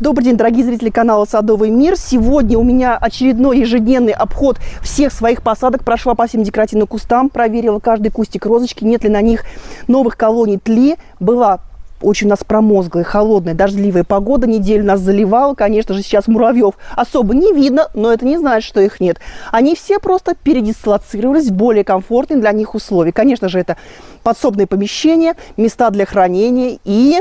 Добрый день, дорогие зрители канала «Садовый мир». Сегодня у меня очередной ежедневный обход всех своих посадок. Прошла по всем декоративным кустам, проверила каждый кустик розочки, нет ли на них новых колоний тли. Была очень у нас промозглая, холодная, дождливая погода. Неделю нас заливала. Конечно же, сейчас муравьев особо не видно, но это не значит, что их нет. Они все просто передислоцировались в более комфортные для них условия. Конечно же, это подсобные помещения, места для хранения и...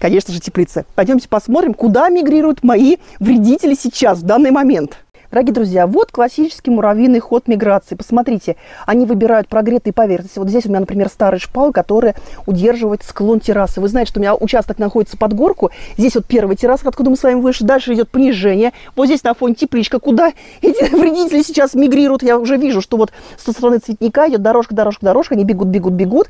конечно же, теплица. Пойдемте посмотрим, куда мигрируют мои вредители сейчас, в данный момент. Дорогие друзья, вот классический муравьиный ход миграции. Посмотрите, они выбирают прогретые поверхности. Вот здесь у меня, например, старый шпал, который удерживает склон террасы. Вы знаете, что у меня участок находится под горку. Здесь вот первая терраса, откуда мы с вами вышли. Дальше идет понижение. Вот здесь на фоне тепличка. Куда эти вредители сейчас мигрируют? Я уже вижу, что вот со стороны цветника идет дорожка, дорожка, дорожка. Они бегут, бегут, бегут.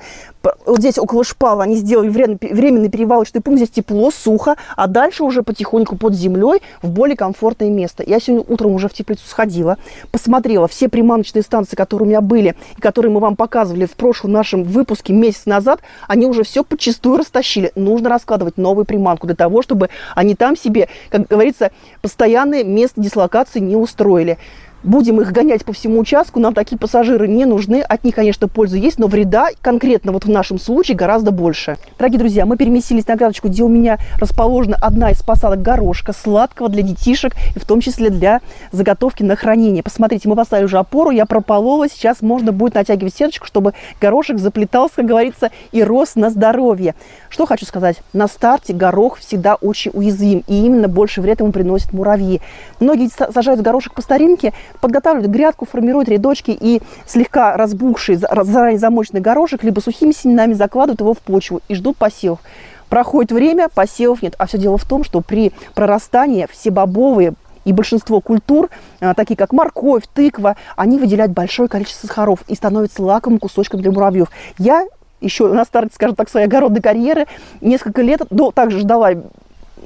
Вот здесь около шпала они сделали временный перевалочный пункт. Здесь тепло, сухо. А дальше уже потихоньку под землей в более комфортное место. Я сегодня утром уже в теплицу сходила, посмотрела все приманочные станции, которые у меня были, и которые мы вам показывали в прошлом нашем выпуске месяц назад, они уже все подчистую растащили. Нужно раскладывать новую приманку для того, чтобы они там себе, как говорится, постоянное место дислокации не устроили. Будем их гонять по всему участку, нам такие пассажиры не нужны, от них, конечно, польза есть, но вреда конкретно вот в нашем случае гораздо больше. Дорогие друзья, мы переместились на грядочку, где у меня расположена одна из посадок горошка, сладкого для детишек, и в том числе для заготовки на хранение. Посмотрите, мы поставили уже опору, я прополола, сейчас можно будет натягивать сеточку, чтобы горошек заплетался, как говорится, и рос на здоровье. Что хочу сказать, на старте горох всегда очень уязвим, и именно больше вред ему приносят муравьи. Многие сажают горошек по старинке, подготавливают грядку, формируют рядочки и слегка разбухший, заранее замоченный горошек либо сухими семенами закладывают его в почву и ждут посев. Проходит время, посевов нет. А все дело в том, что при прорастании все бобовые и большинство культур, такие как морковь, тыква, они выделяют большое количество сахаров и становятся лакомым кусочком для муравьев. Я еще на старте, скажем так, своей огородной карьеры несколько лет также ждала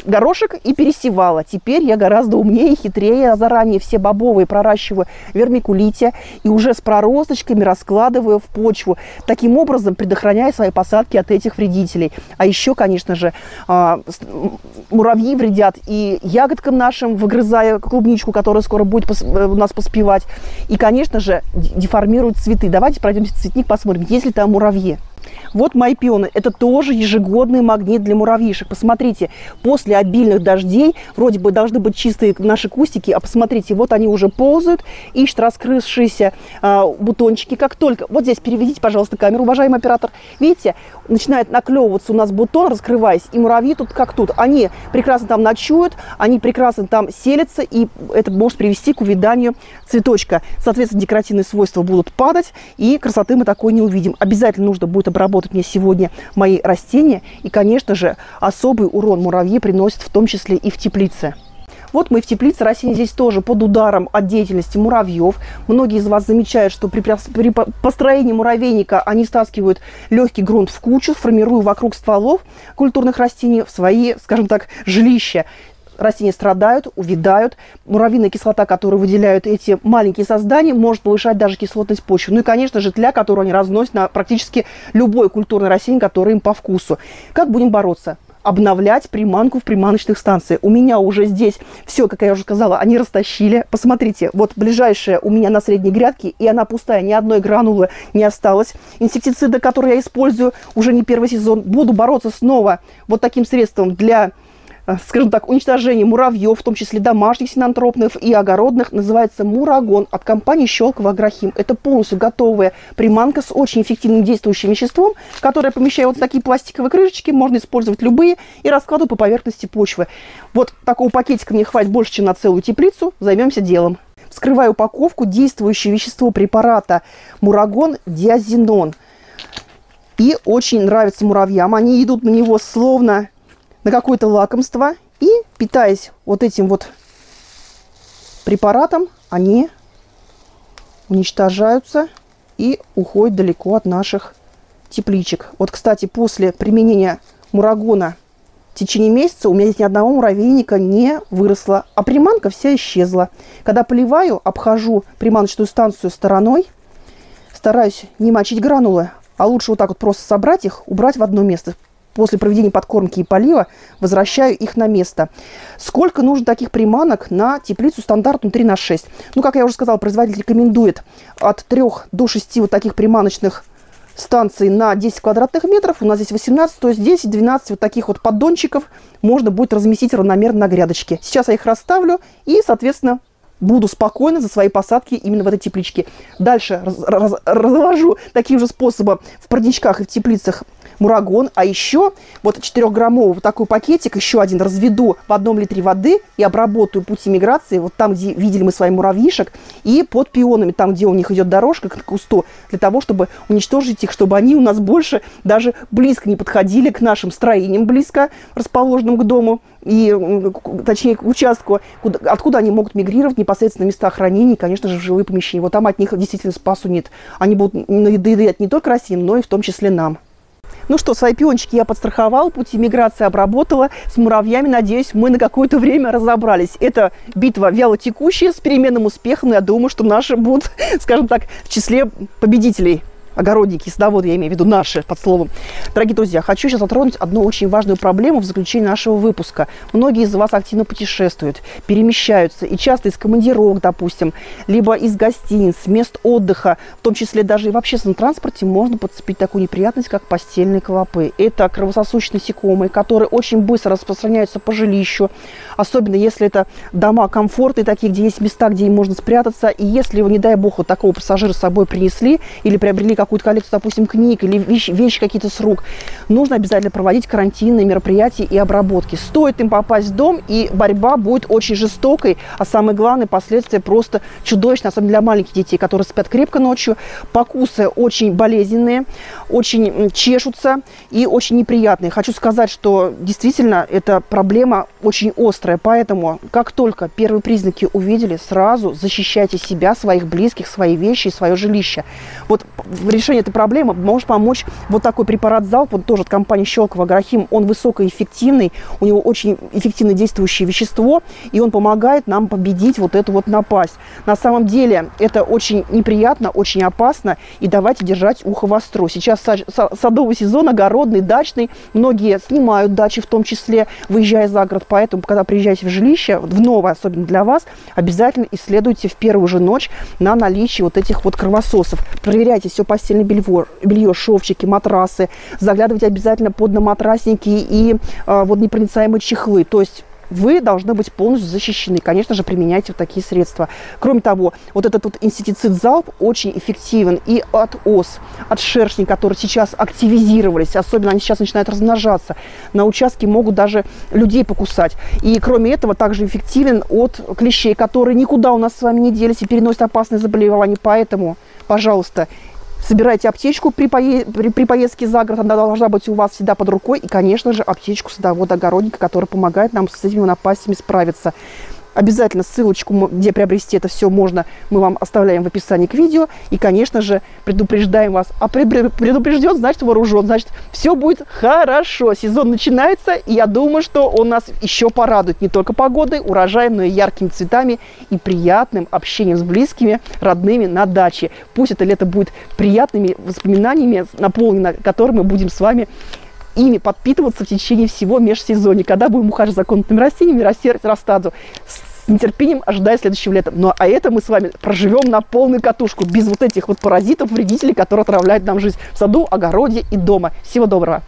горошек и пересевала. Теперь я гораздо умнее и хитрее. Я заранее все бобовые проращиваю в вермикулите и уже с проросточками раскладываю в почву. Таким образом предохраняя свои посадки от этих вредителей. А еще, конечно же, муравьи вредят и ягодкам нашим, выгрызая клубничку, которая скоро будет у нас поспевать. И, конечно же, деформируют цветы. Давайте пройдемся в цветник, посмотрим, есть ли там муравьи. Вот мои пионы. Это тоже ежегодный магнит для муравьишек. Посмотрите, после обильных дождей вроде бы должны быть чистые наши кустики, а посмотрите, вот они уже ползают, ищут раскрывшиеся бутончики. Как только... Вот здесь переведите, пожалуйста, камеру, уважаемый оператор. Видите, начинает наклевываться у нас бутон, раскрываясь, и муравьи тут как тут. Они прекрасно там ночуют, они прекрасно там селятся, и это может привести к увяданию цветочка. Соответственно, декоративные свойства будут падать, и красоты мы такой не увидим. Обязательно нужно будет обработать мне сегодня мои растения. И, конечно же, особый урон муравьи приносят в том числе и в теплице. Вот мы в теплице. Растения здесь тоже под ударом от деятельности муравьев. Многие из вас замечают, что при построении муравейника они стаскивают легкий грунт в кучу, формируя вокруг стволов культурных растений в свои, скажем так, жилища. Растения страдают, увядают. Муравьиная кислота, которую выделяют эти маленькие создания, может повышать даже кислотность почвы. Ну и, конечно же, тля, которую они разносят на практически любое культурное растение, которое им по вкусу. Как будем бороться? Обновлять приманку в приманочных станциях. У меня уже здесь все, как я уже сказала, они растащили. Посмотрите, вот ближайшая у меня на средней грядке, и она пустая, ни одной гранулы не осталось. Инсектициды, которые я использую уже не первый сезон, буду бороться снова вот таким средством для, скажем так, уничтожение муравьев, в том числе домашних синантропных и огородных, называется Мурагон от компании Щёлково Агрохим. Это полностью готовая приманка с очень эффективным действующим веществом, которое помещает вот такие пластиковые крышечки, можно использовать любые, и раскладывать по поверхности почвы. Вот такого пакетика мне хватит больше, чем на целую теплицу. Займемся делом. Вскрываю упаковку. Действующее вещество препарата Мурагон диазинон. И очень нравится муравьям. Они идут на него словно... на какое-то лакомство, и, питаясь вот этим вот препаратом, они уничтожаются и уходят далеко от наших тепличек. Вот, кстати, после применения мурагона в течение месяца у меня здесь ни одного муравейника не выросло, а приманка вся исчезла. Когда поливаю, обхожу приманочную станцию стороной, стараюсь не мочить гранулы, а лучше вот так вот просто собрать их, убрать в одно место. после проведения подкормки и полива возвращаю их на место. Сколько нужно таких приманок на теплицу стандартную 3×6? Ну, как я уже сказала, производитель рекомендует от 3 до 6 вот таких приманочных станций на 10 квадратных метров. У нас здесь 18, то есть 10-12 вот таких вот поддончиков можно будет разместить равномерно на грядочке. Сейчас я их расставлю и, соответственно, буду спокойно за свои посадки именно в этой тепличке. Дальше развожу таким же способом в парничках и в теплицах Мурагон. А еще вот 4-граммовый вот такой пакетик, еще один разведу в 1 литре воды и обработаю пути миграции, вот там, где видели мы с вами муравьишек, и под пионами, там, где у них идет дорожка к кусту, для того, чтобы уничтожить их, чтобы они у нас больше даже близко не подходили к нашим строениям, близко расположенным к дому, и, точнее, к участку, откуда они могут мигрировать непосредственно в места хранения, конечно же, в жилые помещения. Вот там от них действительно спасу нет. Они будут надоедать не только растениям, но и в том числе нам. Ну что, свои пиончики я подстраховала, пути миграции обработала. С муравьями, надеюсь, мы на какое-то время разобрались. Это битва вялотекущая с переменным успехом. Я думаю, что наши будут, скажем так, в числе победителей. Огородники, садоводы, я имею в виду наши, под словом. Дорогие друзья, хочу сейчас затронуть одну очень важную проблему в заключении нашего выпуска. Многие из вас активно путешествуют, перемещаются, и часто из командировок, допустим, либо из гостиниц, мест отдыха, в том числе даже и в общественном транспорте, можно подцепить такую неприятность, как постельные клопы. Это кровососущие насекомые, которые очень быстро распространяются по жилищу, особенно если это дома комфортные такие, где есть места, где им можно спрятаться. И если вы, не дай бог, вот такого пассажира с собой принесли или приобрели какую-то коллекцию, допустим, книг или вещи какие-то с рук, нужно обязательно проводить карантинные мероприятия и обработки. Стоит им попасть в дом, и борьба будет очень жестокой, а самое главное, последствия просто чудовищные, особенно для маленьких детей, которые спят крепко ночью. Покусы очень болезненные, очень чешутся и очень неприятные. Хочу сказать, что действительно эта проблема очень острая, поэтому как только первые признаки увидели, сразу защищайте себя, своих близких, свои вещи и свое жилище. Вот в решении этой проблемы может помочь вот такой препарат «Залп», он тоже от компании «Щёлково Агрохим». Он высокоэффективный, у него очень эффективно действующее вещество, и он помогает нам победить вот эту вот напасть. На самом деле это очень неприятно, очень опасно, и давайте держать ухо востро. Сейчас садовый сезон, огородный, дачный. Многие снимают дачи, в том числе, выезжая за город. Поэтому, когда приезжаете в жилище, в новое, особенно для вас, обязательно исследуйте в первую же ночь на наличие вот этих вот кровососов. Проверяйте все постельное белье, шовчики, матрасы. Заглядывайте обязательно под наматрасники и водонепроницаемые чехлы. То есть вы должны быть полностью защищены. Конечно же, применяйте вот такие средства. Кроме того, вот этот вот инсектицид «Залп» очень эффективен и от ос, от шершней, которые сейчас активизировались. Особенно они сейчас начинают размножаться. На участке могут даже людей покусать. И кроме этого, также эффективен от клещей, которые никуда у нас с вами не делись и переносят опасные заболевания. Поэтому, пожалуйста, собирайте аптечку при поездке за город, она должна быть у вас всегда под рукой. И, конечно же, аптечку садовода-огородника, которая помогает нам с этими напастями справиться. Обязательно ссылочку, где приобрести это все можно, мы вам оставляем в описании к видео. И, конечно же, предупреждаем вас. А предупрежден, значит вооружен, значит все будет хорошо. Сезон начинается, и я думаю, что он нас еще порадует не только погодой, урожаем, но и яркими цветами и приятным общением с близкими, родными на даче. Пусть это лето будет приятными воспоминаниями, наполнено которыми мы будем с вами ими подпитываться в течение всего межсезонья, когда будем ухаживать за комнатными растениями, растаду. С нетерпением ожидая следующего лета. Ну, а это мы с вами проживем на полную катушку, без вот этих вот паразитов, вредителей, которые отравляют нам жизнь в саду, огороде и дома. Всего доброго!